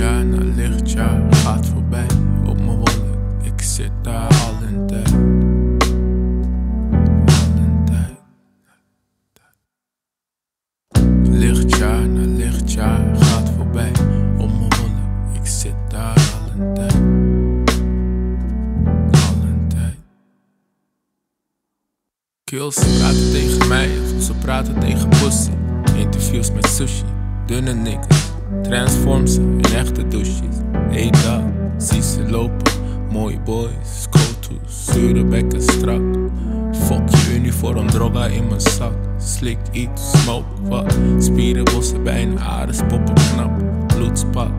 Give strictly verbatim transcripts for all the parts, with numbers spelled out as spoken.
jij naar licht, jij gaat voorbij op mijn wolk. Ik zit daar al een tijd. Al een tijd. Licht, jij naar licht, jij gaat voorbij op mijn wolk. Ik zit daar al een tijd. Al een tijd. Kills praten tegen mij, of ze praten tegen pussy. Interviews met sushi, dunne niks. Transform ze in echte douches. Hey dag, zie ze lopen. Mooie boys, go-to's, zure bekken strak. Fuck je uniform, droga in mijn zak. Slik iets, smoke wat. Spieren bossen bijna, aardes poppen knap. Bloedspat,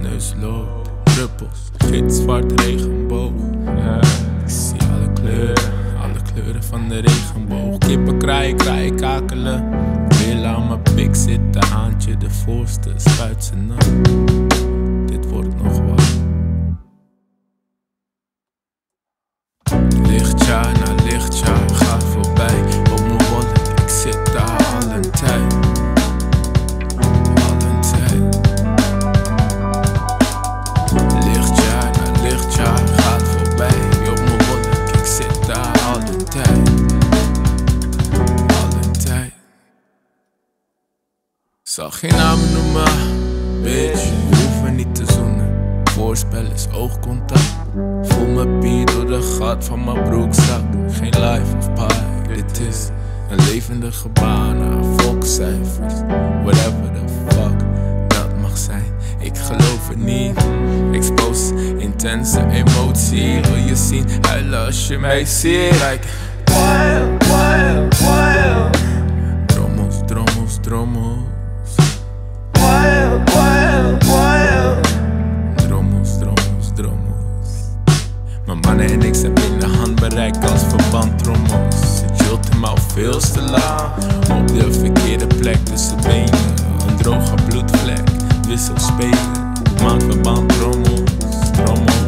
neus loopt, druppels. Gids zwart regenboog. Ja, ik zie alle kleuren, alle kleuren van de regenboog. Kippen kraaien, kraaien kakelen. Wil aan mijn pik zitten, haantje de voorste, spuit ze nat. Dit wordt nog wat. Lichtja, na lichtja, gaat voorbij op mijn wallet. Ik zit daar al een tijd. Al een tijd. Lichtja, na lichtja, gaat voorbij op mijn wallet. Ik zit daar al een tijd. Zag geen naam noemen, bitch. We hoeven niet te zoenen. Voorspel is oogcontact. Voel me pie door de gat van mijn broekzak. Geen life of pie, dit is een levendige baan. Volkscijfers, whatever the fuck dat mag zijn. Ik geloof het niet. Expose intense emotie. Wil je zien, huilen als je mij ziet. Like wild, wild, wild. Drommels, drommels, drommels. Wild, wild, wild. Drommels, drommels, drommels. Mijn mannen en ik zijn binnen handbereik als verband drommels. Ze chillt maar veel te lang op de verkeerde plek tussen benen. Een droge bloedvlek, wissel spelen, maak verband drommels, drommels.